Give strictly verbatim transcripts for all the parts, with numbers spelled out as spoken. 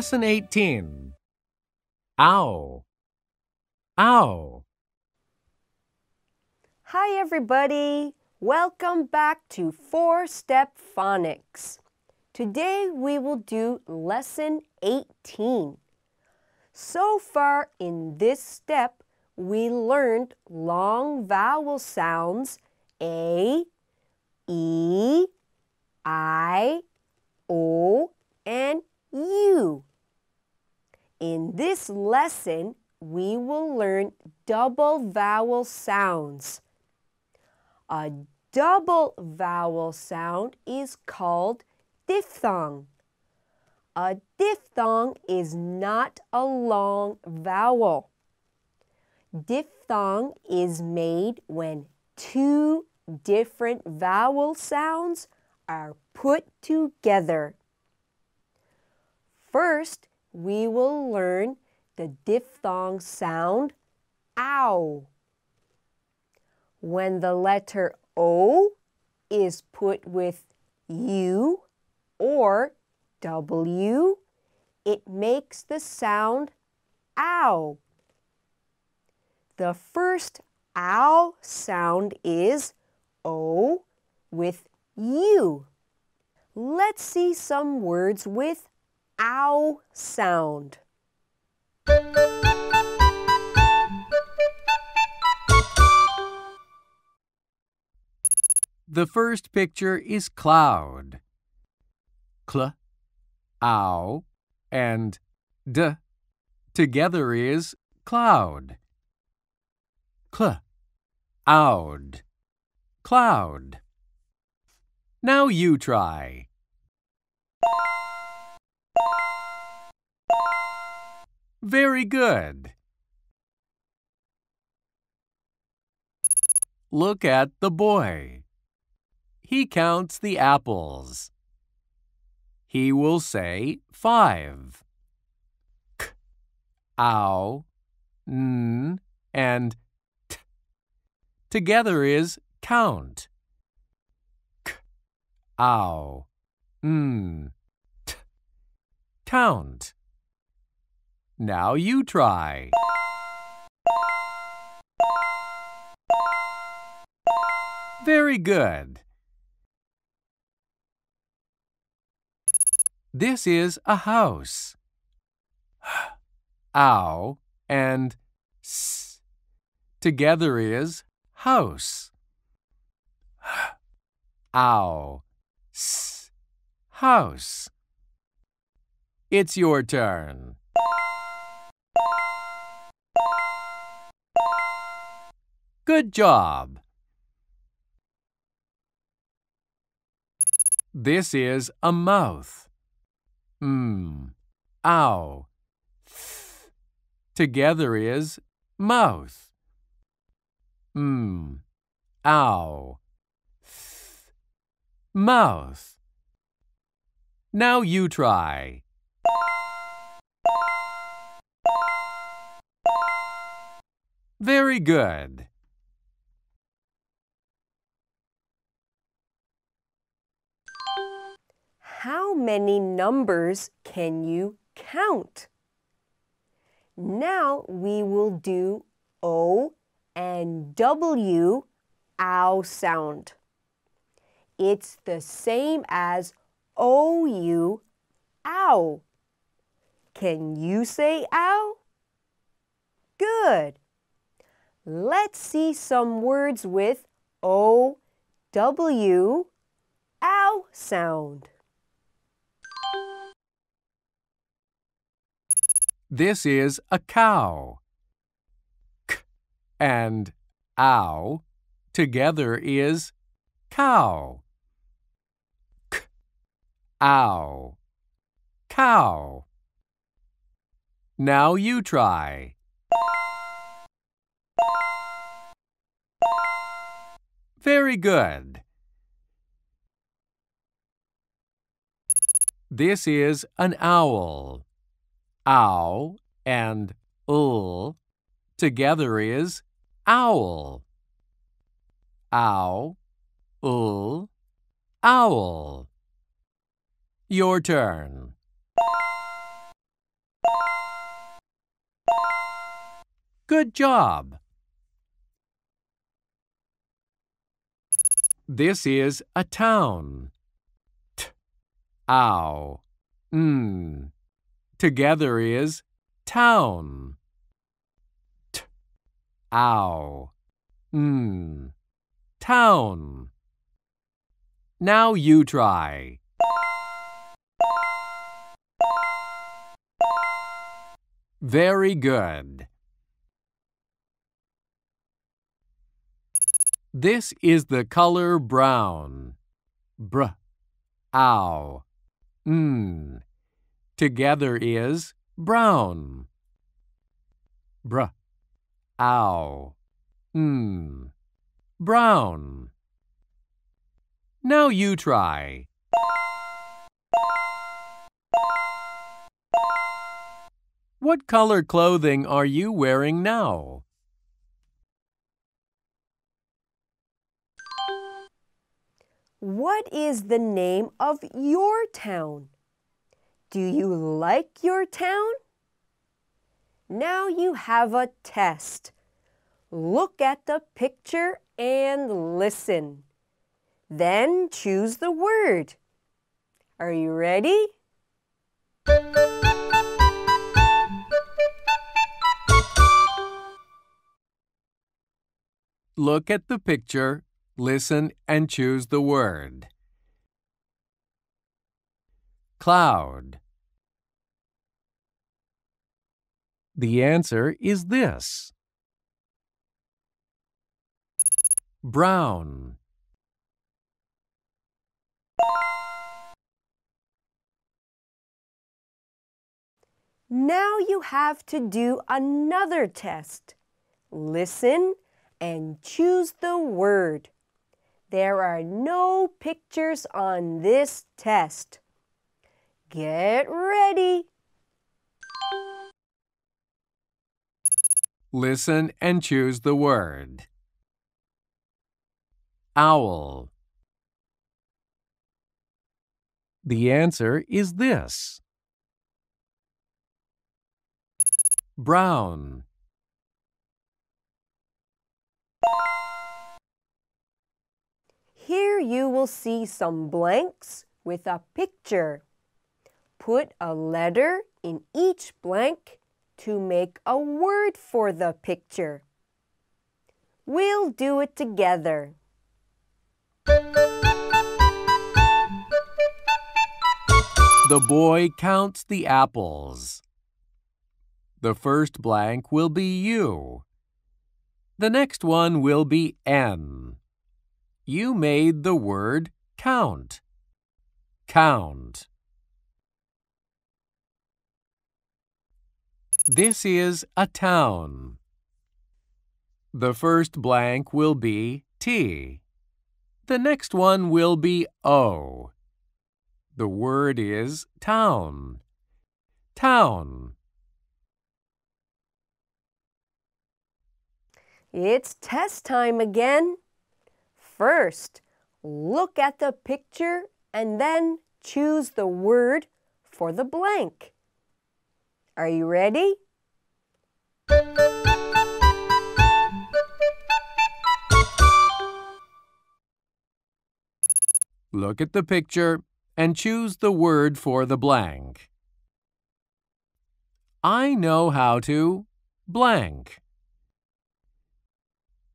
Lesson eighteen. Ow. Ow. Hi, everybody. Welcome back to four Step Phonics. Today we will do Lesson eighteen. So far in this step, we learned long vowel sounds A, E, I, O, and U. In this lesson, we will learn double vowel sounds. A double vowel sound is called diphthong. A diphthong is not a long vowel. Diphthong is made when two different vowel sounds are put together. First, we will learn the diphthong sound ow. When the letter O is put with U or W, it makes the sound ow. The first ow sound is O with U. Let's see some words with ow sound. The first picture is cloud. Cl, ow, and d together is cloud. Cl, owd, cloud. Now you try. Very good. Look at the boy. He counts the apples. He will say five. K, ow, n, and t together is count. K, ow, n, t, count. Now you try. Very good. This is a house. Ow and s together is house. Ow, s, house. It's your turn. Good job! This is a mouth. Mm, ow, th together is mouth. Mm, ow, th mouth. Now you try. Very good. How many numbers can you count? Now we will do O and W ow sound. It's the same as O U ow. Can you say ow? Good. Let's see some words with O, W, ow sound. This is a cow. K and ow together is cow. K, ow, cow. Now you try. Very good. This is an owl. Ow and ul together is owl. Ow, ul, owl. Your turn. Good job! This is a town. T-ow. N. Together is town. T-ow. N. Town. Now you try. Very good. This is the color brown. Br, ow, n. Together is brown. Br, ow, n. Brown. Now you try. What color clothing are you wearing now? What is the name of your town? Do you like your town? Now you have a test. Look at the picture and listen. Then choose the word. Are you ready? Look at the picture, listen, and choose the word. Cloud. The answer is this. Brown. Now you have to do another test. Listen and choose the word. There are no pictures on this test. Get ready. Listen and choose the word. Owl. The answer is this. Brown. Here you will see some blanks with a picture. Put a letter in each blank to make a word for the picture. We'll do it together. The boy counts the apples. The first blank will be U. The next one will be N. You made the word count. Count. This is a town. The first blank will be T. The next one will be O. The word is town. Town. It's test time again. First, look at the picture and then choose the word for the blank. Are you ready? Look at the picture and choose the word for the blank. I know how to blank.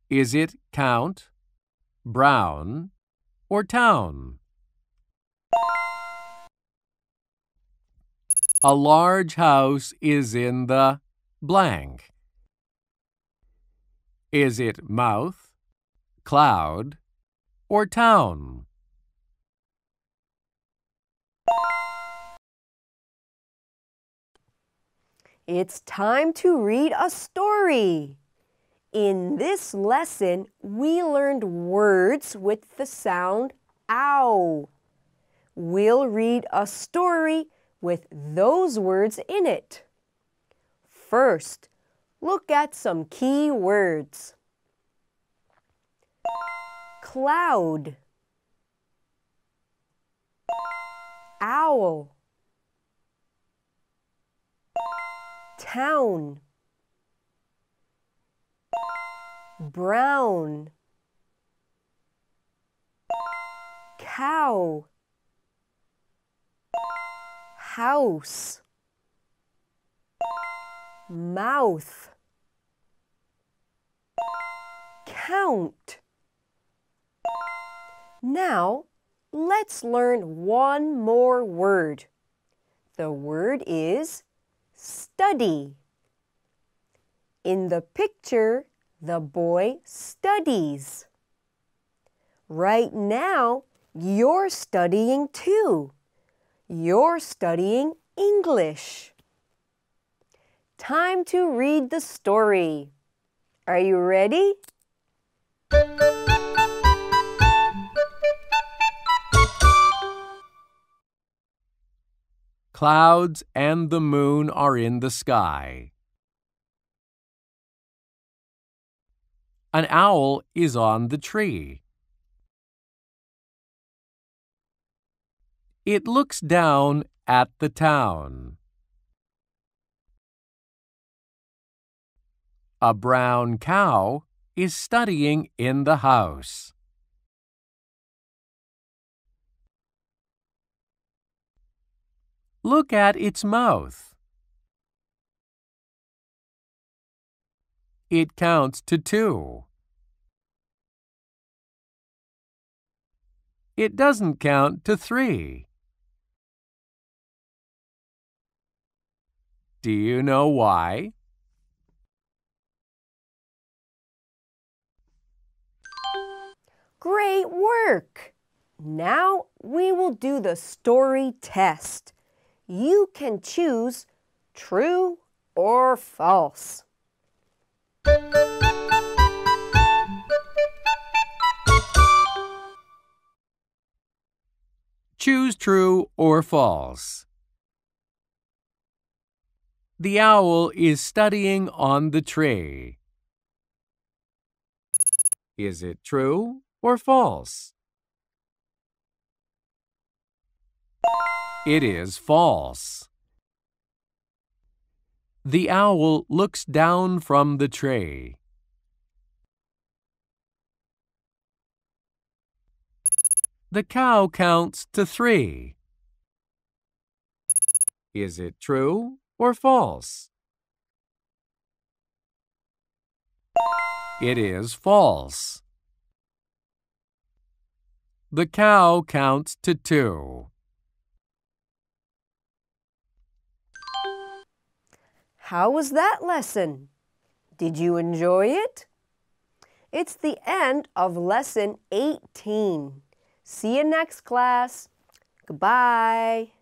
Is it count, brown, or town? A large house is in the blank. Is it mouth, cloud, or town? It's time to read a story. In this lesson, we learned words with the sound ow. We'll read a story with those words in it. First, look at some key words. Cloud. Owl. Town. brown, cow, house, mouth, count. Now, let's learn one more word. The word is study. In the picture, the boy studies. Right now, you're studying too. You're studying English. Time to read the story. Are you ready? Clouds and the moon are in the sky. An owl is on the tree. It looks down at the town. A brown cow is studying in the house. Look at its mouth. It counts to two. It doesn't count to three. Do you know why? Great work! Now we will do the story test. You can choose true or false. Choose true or false. The owl is studying on the tree. Is it true or false? It is false. The owl looks down from the tree. The cow counts to three. Is it true or false? It is false. The cow counts to two. How was that lesson? Did you enjoy it? It's the end of lesson eighteen. See you next class. Goodbye.